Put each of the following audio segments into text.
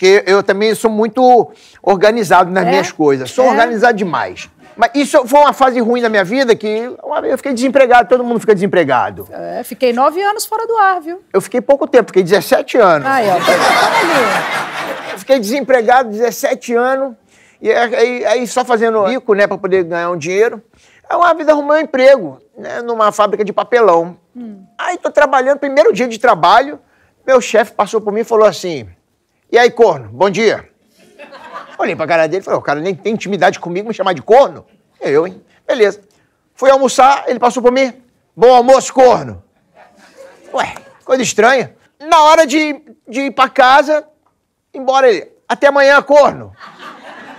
Porque eu também sou muito organizado nas minhas coisas. Sou organizado demais. Mas isso foi uma fase ruim da minha vida, que eu fiquei desempregado, todo mundo fica desempregado. É, fiquei 9 anos fora do ar, viu? Eu fiquei pouco tempo, fiquei 17 anos. Ai, ó, eu fiquei desempregado, 17 anos, e aí só fazendo bico, né, pra poder ganhar um dinheiro. Aí uma vez arrumei um emprego, né, numa fábrica de papelão. Aí tô trabalhando, primeiro dia de trabalho, meu chefe passou por mim e falou assim, e aí, corno, bom dia. Olhei pra cara dele e falei, o cara nem tem intimidade comigo, me chamar de corno? Eu, hein? Beleza. Fui almoçar, ele passou por mim. Bom almoço, corno. Ué, coisa estranha. Na hora de ir pra casa, embora ele. Até amanhã, corno.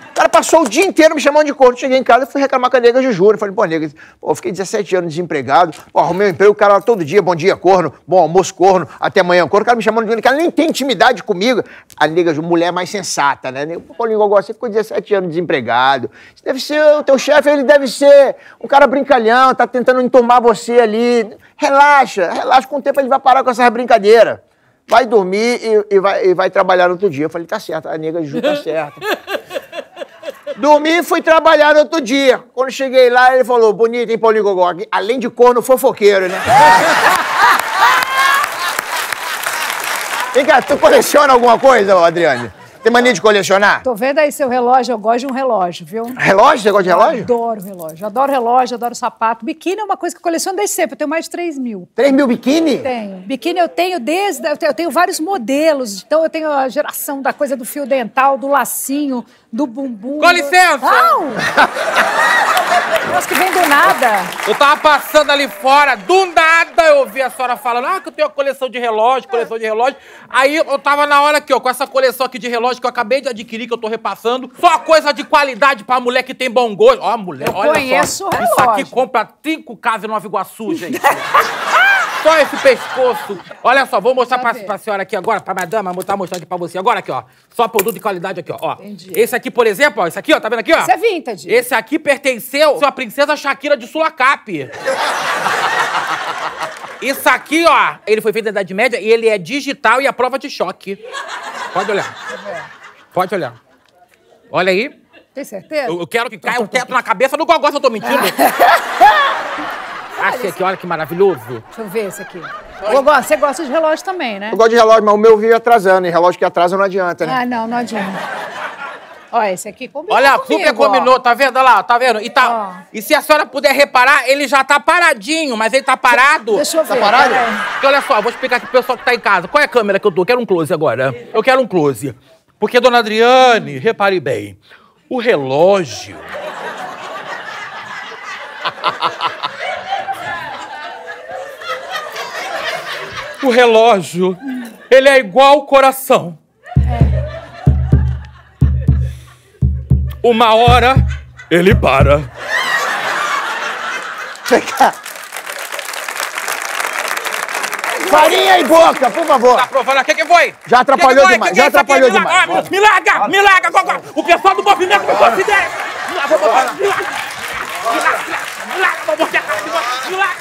O cara passou o dia inteiro me chamando de corno. Cheguei em casa, fui reclamar com a nega Juju. Falei, pô, nega, eu fiquei 17 anos desempregado. Pô, arrumei um emprego, o cara todo dia, bom dia, corno. Bom almoço, corno. Até amanhã, corno. O cara me chamando de corno. O cara nem tem intimidade comigo. A nega Juju, mulher mais sensata, né? Pô, Paulinho Gogó, você ficou 17 anos desempregado. Você deve ser o teu chefe, ele deve ser um cara brincalhão, tá tentando entomar você ali. Relaxa, relaxa. Com o tempo ele vai parar com essas brincadeiras. Vai dormir e vai trabalhar no outro dia. Eu falei, tá certo, a nega Juju tá certa. Dormi e fui trabalhar no outro dia. Quando cheguei lá, ele falou, bonito, hein, Paulinho Gogó? Além de corno, fofoqueiro, né? Vem cá, tu coleciona alguma coisa, Adriane? Tem mania de colecionar? Tô vendo aí seu relógio, eu gosto de um relógio, viu? Relógio? Você gosta de relógio? Adoro relógio. Adoro relógio, adoro sapato. Biquíni é uma coisa que eu coleciono desde sempre, eu tenho mais de 3.000. 3.000 biquíni? Tenho. Biquíni eu tenho desde... Eu tenho vários modelos, então eu tenho a geração da coisa do fio dental, do lacinho, do bumbum... Com licença! Não! Nossa, que vem do nada. Eu tava passando ali fora, do nada eu ouvi a senhora falando, ah, que eu tenho uma coleção de relógio, aí eu tava na hora aqui, ó, com essa coleção aqui de relógio, que eu acabei de adquirir, que eu tô repassando. Só coisa de qualidade pra mulher que tem bom gosto. Ó, mulher, olha só. Eu conheço relógio. Isso aqui compra 5 casas em Nova Iguaçu, gente. Só esse pescoço. Olha só, vou mostrar pra senhora aqui agora, pra madame, vou mostrar aqui pra você. Agora aqui, ó. Só produto de qualidade aqui, ó. Entendi. Esse aqui, por exemplo, ó. Esse aqui, ó. Tá vendo aqui, ó? Isso é vintage. Esse aqui pertenceu à sua princesa Shakira de Sulacap. Isso aqui, ó. Ele foi feito na Idade Média e ele é digital e à prova de choque. Pode olhar. Pode olhar. Olha aí. Tem certeza? Eu quero que caia um teto na cabeça do Gogó, se eu tô mentindo. Achei aqui, olha que maravilhoso. Deixa eu ver esse aqui. Gogó, você gosta de relógio também, né? Eu gosto de relógio, mas o meu vive atrasando. E relógio que atrasa não adianta, né? Ah, não, não adianta. Olha, esse aqui combinou. Olha, super combinou, tá vendo? Olha lá, tá vendo? E, tá... e se a senhora puder reparar, ele já tá paradinho, mas ele tá parado. Deixa eu ver. Tá parado? Porque olha só, vou explicar aqui pro pessoal que tá em casa. Qual é a câmera que eu tô? Eu quero um close agora. Eu quero um close. Porque, dona Adriane, repare bem, o relógio... o relógio, ele é igual o coração. Uma hora, ele para. Vem cá. Farinha e boca, por favor. Tá provando aqui que foi? Já atrapalhou demais, já atrapalhou demais. Me larga, me larga. O pessoal do movimento me considera. Me larga, me larga, me larga.